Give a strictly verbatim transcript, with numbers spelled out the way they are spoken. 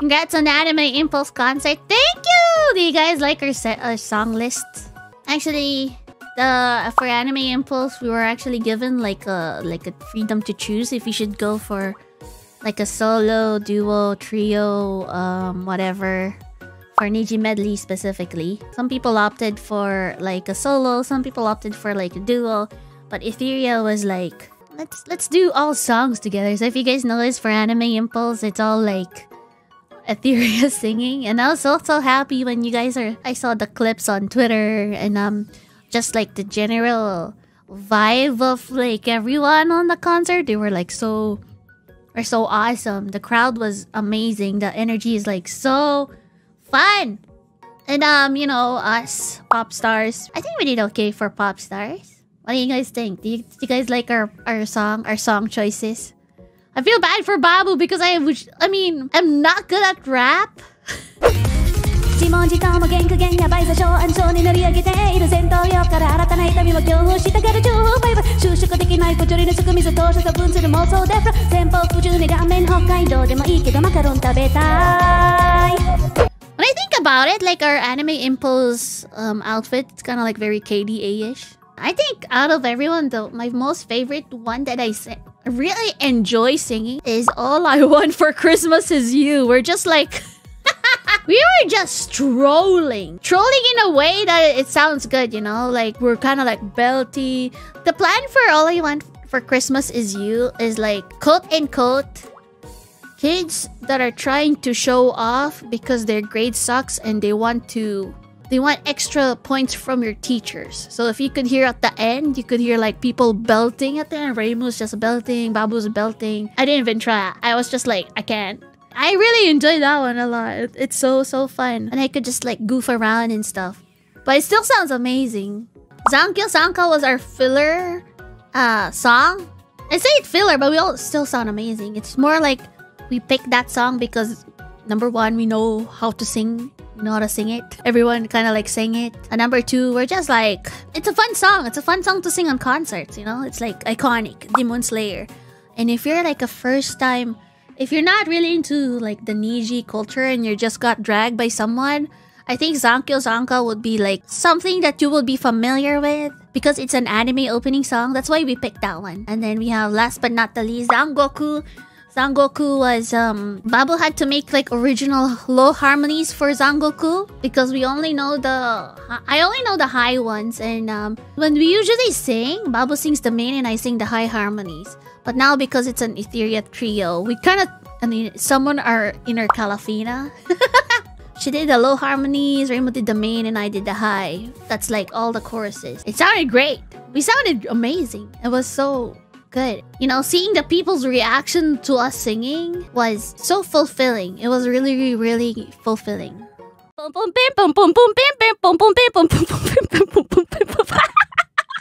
Congrats on the Anime Impulse concert. Thank you! Do you guys like our, set, our song list? Actually, the for Anime Impulse, we were actually given like a like a freedom to choose if you should go for like a solo, duo, trio, um, whatever. For Niji Medley specifically. Some people opted for like a solo, some people opted for like a duo. But Ethyria was like, let's let's do all songs together. So if you guys notice for Anime Impulse, it's all like Ethyria singing. And I was also happy when you guys are... I saw the clips on Twitter and um, just like the general vibe of like everyone on the concert. They were like so... are so awesome. The crowd was amazing. The energy is like so fun. And um, you know, us pop stars, I think we did okay for pop stars. What do you guys think? Do you, do you guys like our our song, our song choices? I feel bad for Babu because I wish, I mean, I'm not good at rap. When I think about it, like our Anime Impulse um, outfit, it's kind of like very K D A-ish. I think out of everyone though, my most favorite one that I sing, really enjoy singing is All I Want for Christmas Is You. We're just like... we were just trolling. Trolling in a way that it sounds good, you know? Like, we're kind of like belty. The plan for All I Want for Christmas Is You is like, quote-unquote, kids that are trying to show off because their grade sucks and they want to... they want extra points from your teachers. So if you could hear at the end, you could hear like people belting at the end. Reimu's just belting, Babu's belting. I didn't even try. I was just like, I can't. I really enjoyed that one a lot. It's so, so fun. And I could just like goof around and stuff. But it still sounds amazing. Zankyou Sanka was our filler uh, song. I say it's filler, but we all still sound amazing. It's more like we picked that song because number one, we know how to sing. We know how to sing it. Everyone kind of like sang it. And number two, we're just like... it's a fun song. It's a fun song to sing on concerts, you know? It's like iconic. Demon Slayer. And if you're like a first time... if you're not really into like the Niji culture and you just got dragged by someone, I think Zankyou Sanka would be like something that you will be familiar with because it's an anime opening song. That's why we picked that one. And then we have last but not the least, Zangoku. Zangoku was um Babu had to make like original low harmonies for Zangoku because we only know the I only know the high ones, and um when we usually sing, Babu sings the main and I sing the high harmonies. But now because it's an Ethyria trio, we kind of I mean summon our inner Calafina. She did the low harmonies, Reimu did the main, and I did the high. That's like all the choruses. It sounded great. We sounded amazing. It was so good. You know, seeing the people's reaction to us singing was so fulfilling. It was really, really fulfilling.